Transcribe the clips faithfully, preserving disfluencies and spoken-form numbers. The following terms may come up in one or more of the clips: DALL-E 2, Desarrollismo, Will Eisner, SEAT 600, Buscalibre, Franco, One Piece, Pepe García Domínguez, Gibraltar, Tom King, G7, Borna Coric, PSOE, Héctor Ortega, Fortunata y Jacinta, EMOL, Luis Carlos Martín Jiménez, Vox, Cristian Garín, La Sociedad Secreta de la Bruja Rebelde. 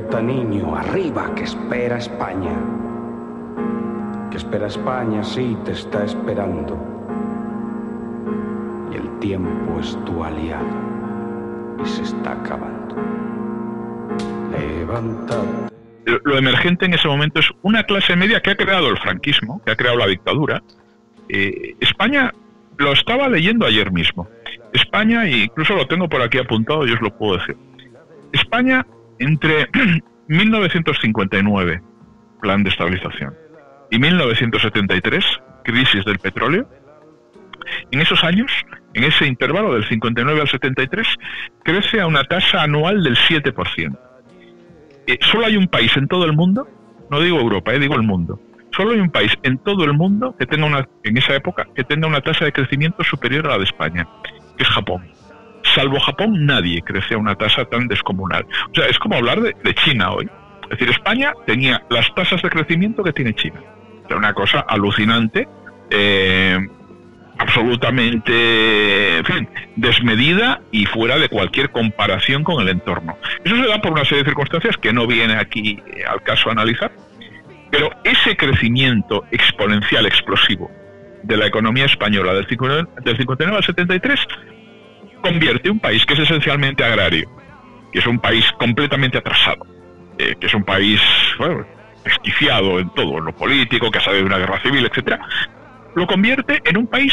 Despierta, niño, arriba, que espera España. Que espera España, sí, te está esperando. Y el tiempo es tu aliado y se está acabando. Levántate. Lo, lo emergente en ese momento es una clase media que ha creado el franquismo, que ha creado la dictadura. Eh, España, lo estaba leyendo ayer mismo. España, e incluso lo tengo por aquí apuntado, yo os lo puedo decir. España, entre mil novecientos cincuenta y nueve, plan de estabilización, y mil novecientos setenta y tres, crisis del petróleo, en esos años, en ese intervalo del cincuenta y nueve al setenta y tres, crece a una tasa anual del siete por ciento. Eh, solo hay un país en todo el mundo, no digo Europa, eh, digo el mundo, solo hay un país en todo el mundo que tenga una, en esa época, que tenga una tasa de crecimiento superior a la de España, que es Japón. Salvo Japón, nadie crece a una tasa tan descomunal. O sea, es como hablar de, de China hoy. Es decir, España tenía las tasas de crecimiento que tiene China. Era una cosa alucinante, eh, absolutamente, en fin, desmedida y fuera de cualquier comparación con el entorno. Eso se da por una serie de circunstancias que no viene aquí al caso a analizar, pero ese crecimiento exponencial, explosivo, de la economía española del cincuenta y nueve al setenta y tres... convierte un país que es esencialmente agrario, que es un país completamente atrasado, eh, que es un país, bueno, desquiciado en todo, en lo político, que ha salido de una guerra civil, etcétera, lo convierte en un país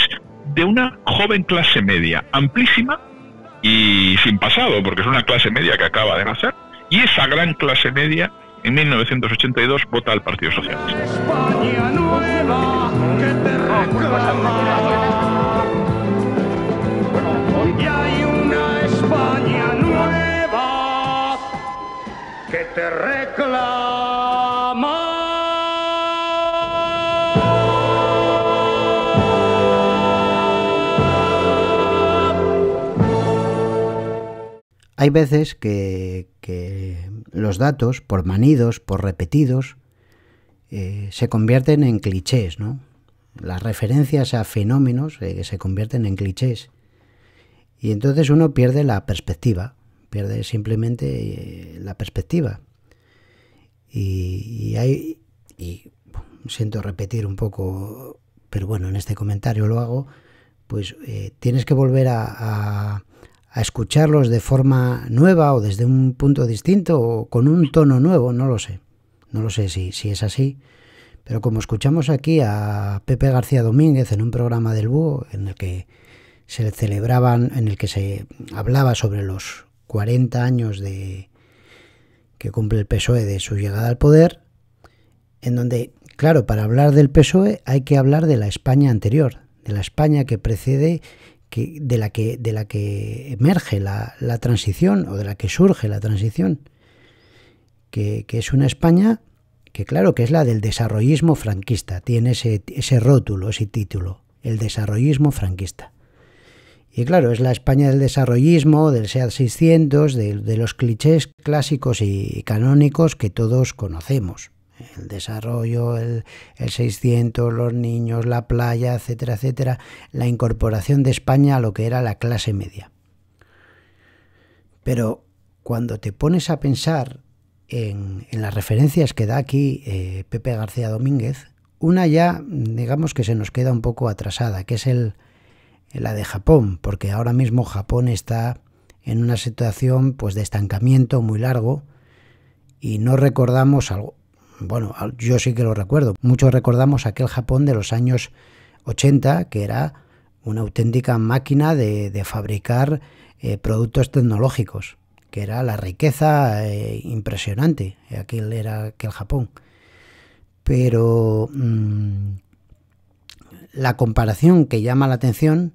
de una joven clase media, amplísima y sin pasado, porque es una clase media que acaba de nacer, y esa gran clase media, en mil novecientos ochenta y dos, vota al Partido Socialista. España nueva, que te reclama. Te reclama. Hay veces que, que los datos, por manidos, por repetidos, eh, se convierten en clichés, ¿no? Las referencias a fenómenos eh, se convierten en clichés. Y entonces uno pierde la perspectiva. Pierde simplemente la perspectiva. Y, y hay, y siento repetir un poco, pero bueno, en este comentario lo hago, pues eh, tienes que volver a, a, a escucharlos de forma nueva o desde un punto distinto o con un tono nuevo, no lo sé. No lo sé si, si es así, pero como escuchamos aquí a Pepe García Domínguez en un programa del Búho en el que se celebraban, en el que se hablaba sobre los cuarenta años de que cumple el P S O E de su llegada al poder, en donde, claro, para hablar del P S O E hay que hablar de la España anterior, de la España que precede, que, de, la que, de la que emerge la, la transición o de la que surge la transición, que, que es una España que, claro, que es la del desarrollismo franquista, tiene ese, ese rótulo, ese título, el desarrollismo franquista. Y claro, es la España del desarrollismo, del SEAT seiscientos, de, de los clichés clásicos y canónicos que todos conocemos. El desarrollo, el, el seiscientos, los niños, la playa, etcétera, etcétera. La incorporación de España a lo que era la clase media. Pero cuando te pones a pensar en, en las referencias que da aquí eh, Pepe García Domínguez, una ya, digamos que se nos queda un poco atrasada, que es el... la de Japón, porque ahora mismo Japón está en una situación pues de estancamiento muy largo y no recordamos algo, bueno, yo sí que lo recuerdo, muchos recordamos aquel Japón de los años ochenta, que era una auténtica máquina de, de fabricar eh, productos tecnológicos, que era la riqueza eh, impresionante, aquel era aquel Japón. Pero mmm, la comparación que llama la atención,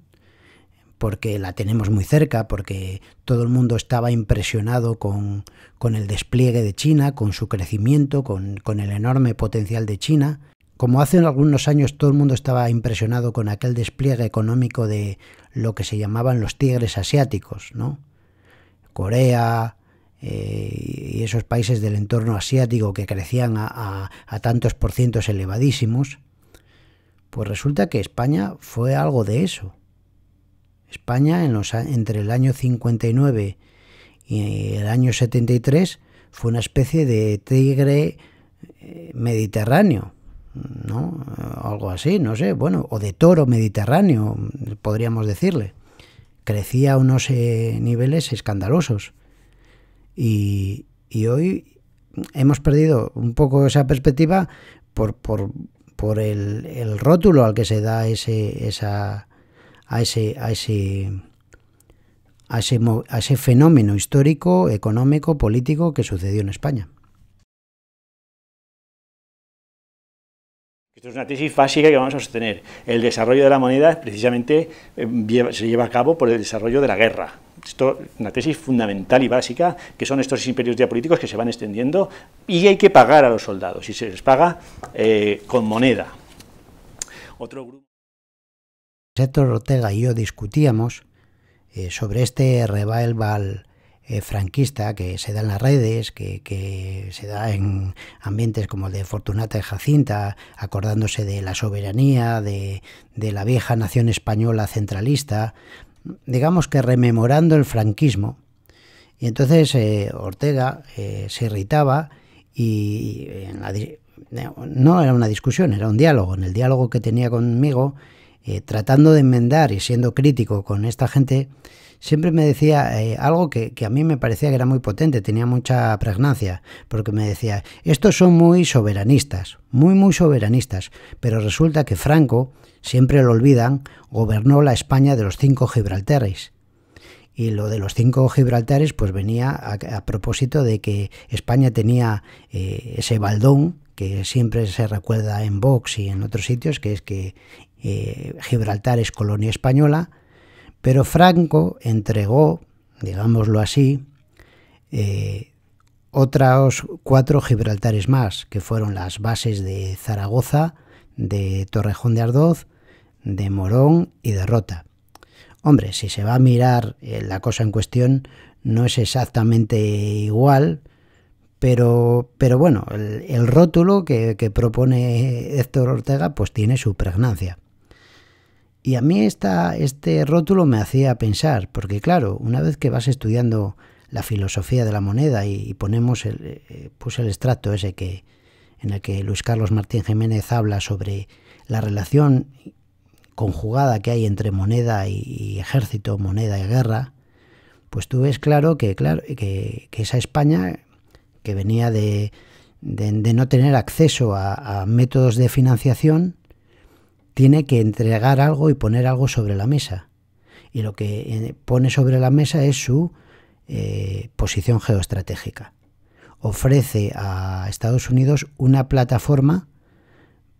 porque la tenemos muy cerca, porque todo el mundo estaba impresionado con, con el despliegue de China, con su crecimiento, con, con el enorme potencial de China. Como hace algunos años todo el mundo estaba impresionado con aquel despliegue económico de lo que se llamaban los tigres asiáticos, ¿no? Corea eh, y esos países del entorno asiático que crecían a, a, a tantos por cientos elevadísimos, pues resulta que España fue algo de eso. España en los, entre el año cincuenta y nueve y el año setenta y tres fue una especie de tigre mediterráneo, ¿no? Algo así, no sé, bueno, o de toro mediterráneo, podríamos decirle. Crecía a unos eh, niveles escandalosos. Y, y hoy hemos perdido un poco esa perspectiva por, por, por el, el rótulo al que se da ese, esa, a, ese, a, ese, a, ese, a ese fenómeno histórico, económico, político que sucedió en España. Esto es una tesis básica que vamos a sostener. El desarrollo de la moneda precisamente se lleva a cabo por el desarrollo de la guerra. Esto es una tesis fundamental y básica, que son estos imperios geopolíticos que se van extendiendo y hay que pagar a los soldados, y se les paga eh, con moneda. Otro grupo. Héctor Ortega y yo discutíamos eh, sobre este revival eh, franquista que se da en las redes, que, que se da en ambientes como el de Fortunata y Jacinta, acordándose de la soberanía, de, de la vieja nación española centralista, digamos que rememorando el franquismo. Y entonces eh, Ortega eh, se irritaba y en la, no era una discusión, era un diálogo. En el diálogo que tenía conmigo, eh, tratando de enmendar y siendo crítico con esta gente, siempre me decía eh, algo que, que a mí me parecía que era muy potente, tenía mucha pregnancia, porque me decía, estos son muy soberanistas, muy, muy soberanistas, pero resulta que Franco, siempre lo olvidan, gobernó la España de los cinco Gibraltares. Y lo de los cinco Gibraltares pues venía a, a propósito de que España tenía eh, ese baldón que siempre se recuerda en Vox y en otros sitios, que es que eh, Gibraltar es colonia española, pero Franco entregó, digámoslo así, eh, otros cuatro Gibraltares más, que fueron las bases de Zaragoza, de Torrejón de Ardoz, de Morón y de Rota. Hombre, si se va a mirar eh, la cosa en cuestión, no es exactamente igual, pero, pero bueno, el, el rótulo que, que propone Héctor Ortega pues tiene su pregnancia. Y a mí esta, este rótulo me hacía pensar, porque claro, una vez que vas estudiando la filosofía de la moneda y, y ponemos el, eh, puse el extracto ese que en el que Luis Carlos Martín Jiménez habla sobre la relación conjugada que hay entre moneda y ejército, moneda y guerra, pues tú ves claro que, claro, que, que esa España que venía de, de, de no tener acceso a, a métodos de financiación, tiene que entregar algo y poner algo sobre la mesa. Y lo que pone sobre la mesa es su eh, posición geoestratégica. Ofrece a Estados Unidos una plataforma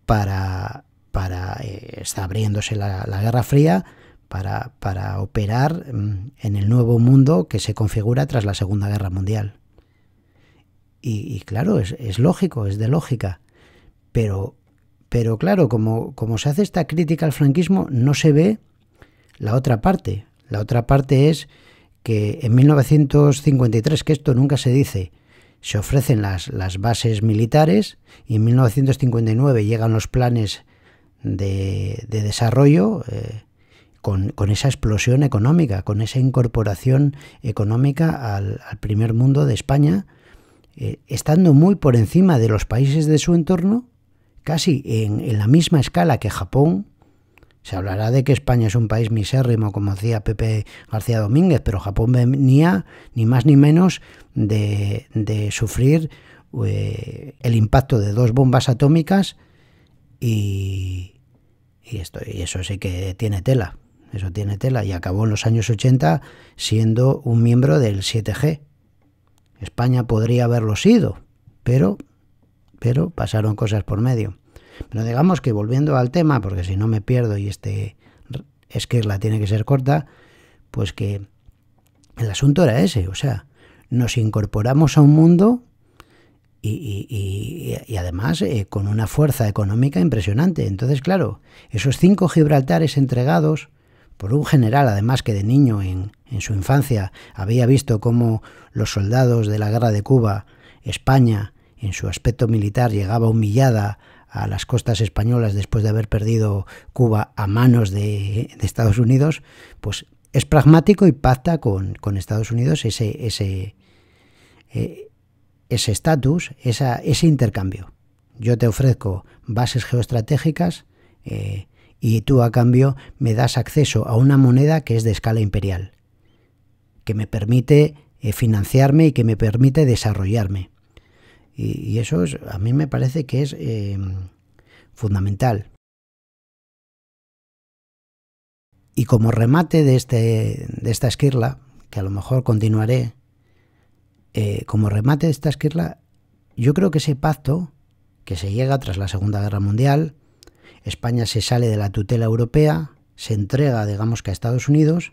para, para eh, está abriéndose la, la Guerra Fría, para, para operar en el nuevo mundo que se configura tras la Segunda Guerra Mundial. Y, y claro, es, es lógico, es de lógica, pero, pero claro, como, como se hace esta crítica al franquismo, no se ve la otra parte. La otra parte es que en mil novecientos cincuenta y tres, que esto nunca se dice, se ofrecen las, las bases militares y en mil novecientos cincuenta y nueve llegan los planes de, de desarrollo eh, con, con esa explosión económica, con esa incorporación económica al, al primer mundo de España, eh, estando muy por encima de los países de su entorno, casi en, en la misma escala que Japón. Se hablará de que España es un país misérrimo, como decía Pepe García Domínguez, pero Japón venía ni más ni menos de, de sufrir eh, el impacto de dos bombas atómicas y, y, esto, y eso sí que tiene tela, eso tiene tela. Y acabó en los años ochenta siendo un miembro del siete G. España podría haberlo sido, pero, pero pasaron cosas por medio. Pero digamos que volviendo al tema, porque si no me pierdo y este esquirla tiene que ser corta, pues que el asunto era ese, o sea, nos incorporamos a un mundo y, y, y, y además eh, con una fuerza económica impresionante. Entonces, claro, esos cinco Gibraltares entregados por un general, además que de niño en, en su infancia había visto cómo los soldados de la guerra de Cuba, España, en su aspecto militar llegaba humillada a las costas españolas después de haber perdido Cuba a manos de, de Estados Unidos, pues es pragmático y pacta con, con Estados Unidos ese, ese, eh, ese estatus, ese intercambio. Yo te ofrezco bases geoestratégicas eh, y tú a cambio me das acceso a una moneda que es de escala imperial, que me permite eh, financiarme y que me permite desarrollarme. Y, y eso es, a mí me parece que es eh, fundamental. Y como remate de, este, de esta esquirla, que a lo mejor continuaré, eh, como remate de esta esquirla, yo creo que ese pacto que se llega tras la Segunda Guerra Mundial, España se sale de la tutela europea, se entrega, digamos, que a Estados Unidos,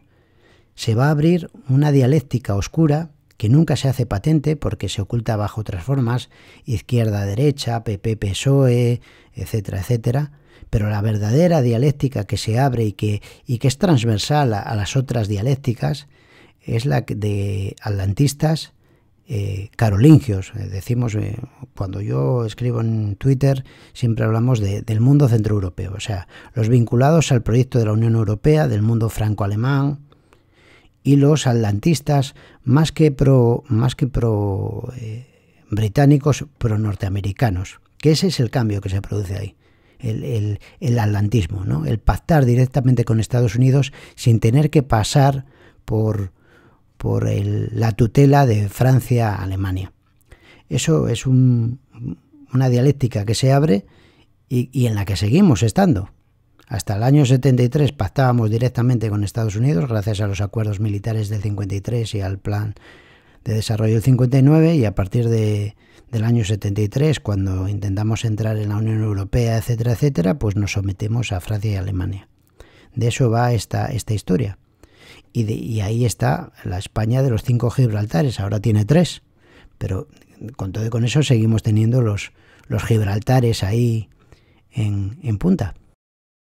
se va a abrir una dialéctica oscura que nunca se hace patente porque se oculta bajo otras formas, izquierda-derecha, P P P S O E, etcétera, etcétera. Pero la verdadera dialéctica que se abre y que, y que es transversal a, a las otras dialécticas es la de atlantistas eh, carolingios. Decimos, eh, cuando yo escribo en Twitter, siempre hablamos de, del mundo centroeuropeo, o sea, los vinculados al proyecto de la Unión Europea, del mundo franco-alemán, y los atlantistas más que pro, más que pro eh, británicos, pro norteamericanos, que ese es el cambio que se produce ahí. El, el, el atlantismo, ¿no? El pactar directamente con Estados Unidos sin tener que pasar por, por el, la tutela de Francia-Alemania. Eso es un, una dialéctica que se abre y, y en la que seguimos estando. Hasta el año setenta y tres pactábamos directamente con Estados Unidos gracias a los acuerdos militares del cincuenta y tres y al plan de desarrollo del cincuenta y nueve, y a partir de... del año setenta y tres, cuando intentamos entrar en la Unión Europea, etcétera, etcétera, pues nos sometemos a Francia y Alemania. De eso va esta, esta historia. Y, de, y ahí está la España de los cinco Gibraltares. Ahora tiene tres, pero con todo y con eso seguimos teniendo los, los Gibraltares ahí en, en punta.